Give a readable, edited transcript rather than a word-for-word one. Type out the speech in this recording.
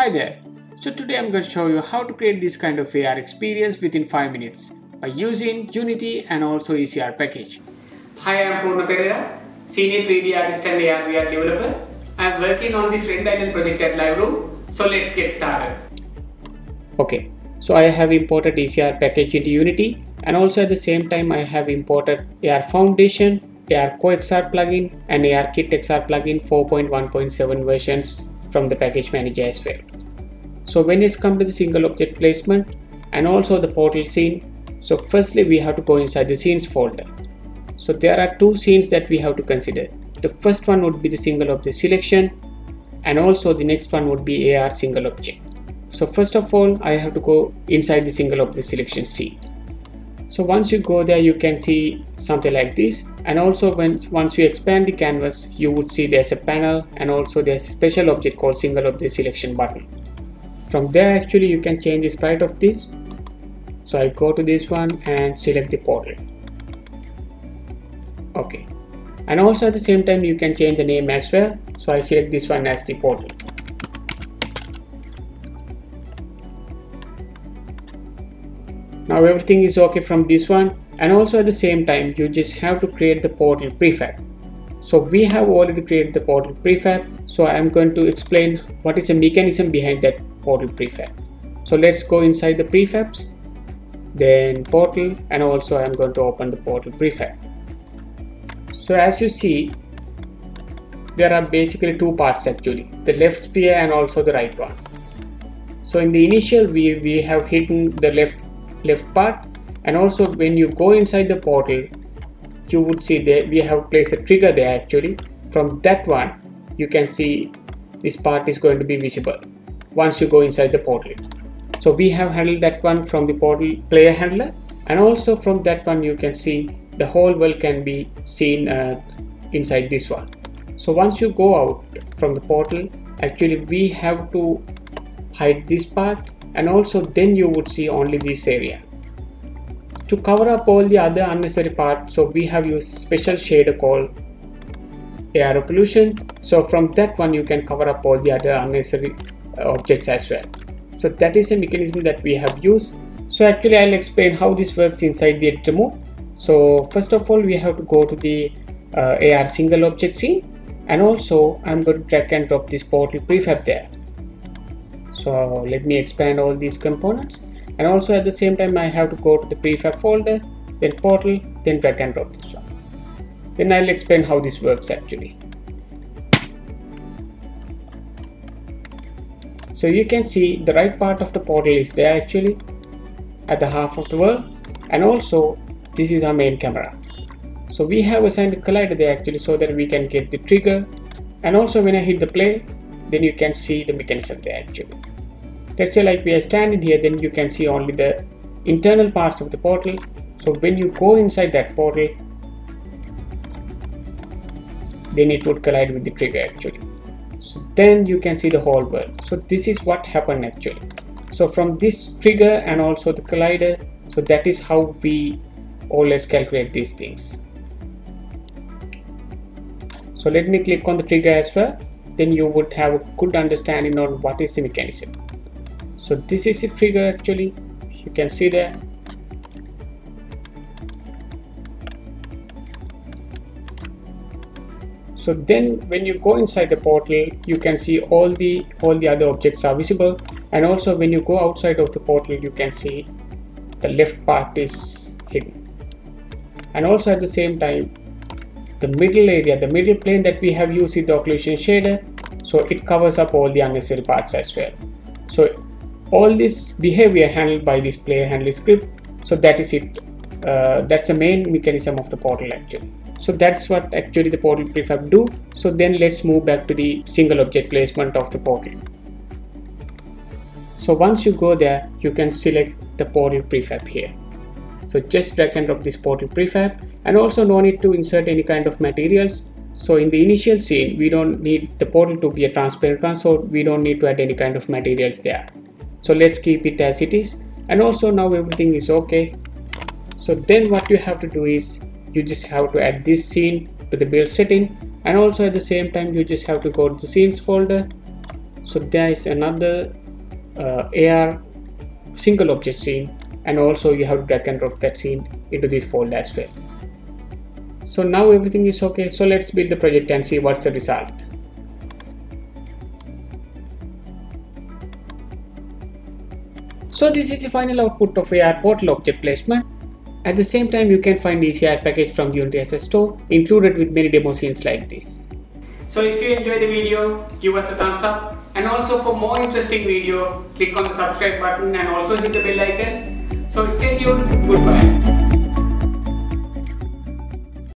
Hi there! So today I'm going to show you how to create this kind of AR experience within 5 minutes by using Unity and also ECR package. Hi, I'm Purna Pereira, Senior 3D Artist and AR VR Developer. I'm working on this Render Island project at Live Room, so let's get started. Okay, so I have imported ECR package into Unity, and also at the same time I have imported AR Foundation, AR Core XR plugin and AR Kit XR plugin 4.1.7 versions from the package manager as well. So when it's come to the single object placement and also the portal scene, so firstly we have to go inside the scenes folder. So there are two scenes that we have to consider. The first one would be the single object selection and also the next one would be AR single object. So first of all I have to go inside the single object selection scene. So once you go there you can see something like this, and also once you expand the canvas you would see there's a panel and also there's a special object called single object selection button. From there actually you can change the sprite of this. So I go to this one and select the portal. Okay, and also at the same time you can change the name as well. So I select this one as the portal. Now everything is okay from this one, and also at the same time you just have to create the portal prefab. So we have already created the portal prefab, so I am going to explain what is the mechanism behind that portal prefab. So let's go inside the prefabs, then portal, and also I am going to open the portal prefab. So as you see, there are basically two parts actually, the left sphere and also the right one. So in the initial view we have hidden the left part, and also when you go inside the portal you would see that we have placed a trigger there actually. From that one you can see this part is going to be visible once you go inside the portal. So we have handled that one from the portal player handler, and also from that one you can see the whole world can be seen inside this one. So once you go out from the portal actually we have to hide this part, and also then you would see only this area. To cover up all the other unnecessary parts, so we have used special shader called AR occlusion. So from that one you can cover up all the other unnecessary objects as well. So that is a mechanism that we have used. So actually I'll explain how this works inside the demo. So first of all we have to go to the AR single object scene, and also I'm going to drag and drop this portal prefab there. So let me expand all these components, and also at the same time I have to go to the prefab folder, then portal, then drag and drop this one. Then I'll explain how this works actually. So you can see the right part of the portal is there actually at the half of the world, and also this is our main camera. So we have assigned a collider there actually so that we can get the trigger, and also when I hit the play then you can see the mechanism there actually. Let's say like we are standing here, then you can see only the internal parts of the portal. So when you go inside that portal then it would collide with the trigger actually. So then you can see the whole world. So this is what happened actually. So from this trigger and also the collider, so that is how we always calculate these things. So let me click on the trigger as well, then you would have a good understanding on what is the mechanism. So this is the trigger actually, you can see there. So then when you go inside the portal you can see all the other objects are visible, and also when you go outside of the portal you can see the left part is hidden, and also at the same time the middle area, the middle plane that we have used is the occlusion shader, so it covers up all the unnecessary parts as well. So all this behavior handled by this player handler script. So that is it. That's the main mechanism of the portal actually. So that's what actually the portal prefab do. So then let's move back to the single object placement of the portal. So once you go there you can select the portal prefab here. So just drag and drop this portal prefab, and also no need to insert any kind of materials. So in the initial scene we don't need the portal to be a transparent one, so we don't need to add any kind of materials there. So let's keep it as it is, and also now everything is okay. So then what you have to do is you just have to add this scene to the build setting, and also at the same time you just have to go to the scenes folder. So there is another AR single object scene, and also you have to drag and drop that scene into this folder as well. So now everything is okay. So let's build the project and see what's the result. So this is the final output of AR portal object placement. At the same time, you can find ECR package from Unity as a store, included with many demo scenes like this. So if you enjoy the video, give us a thumbs up, and also for more interesting video, click on the subscribe button and also hit the bell icon. So stay tuned, goodbye.